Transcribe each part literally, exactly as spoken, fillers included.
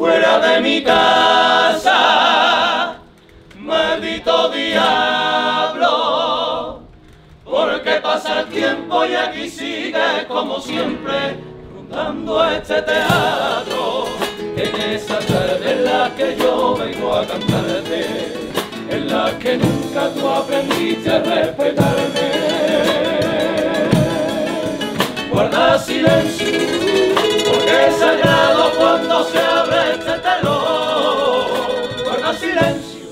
fuera de mi casa, maldito diablo, porque pasa el tiempo y aquí sigue como siempre, rondando este teatro, en esa tarde en la que yo vengo a cantarte, en la que nunca tú aprendiste a respetarme. Guarda silencio, porque es sagrado cuando se abre este telón. Guarda silencio,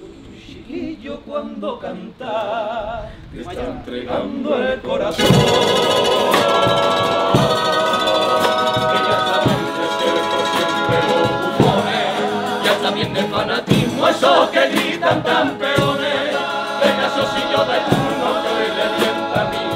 con tu chiquillo cuando canta, te está entregando el corazón. Ella también de ser por siempre los bufones, ya también del fanatismo esos que gritan campeones, de casosillo de turno que hoy le tientan mi canción.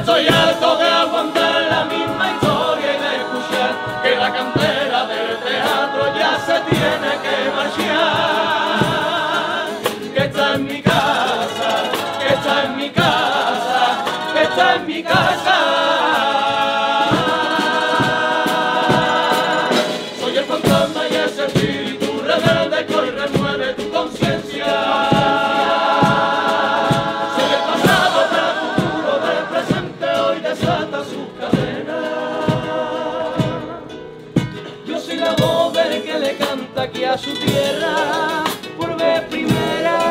Estoy harto de aguantar la misma historia y de escuchar que la cantera del teatro ya se tiene que marchar. Que está en mi casa, que está en mi casa, que está en mi casa. Soy el fantasma y ese espíritu rebelde que hoy remueve tu conciencia. Aquí a su tierra por vez primera.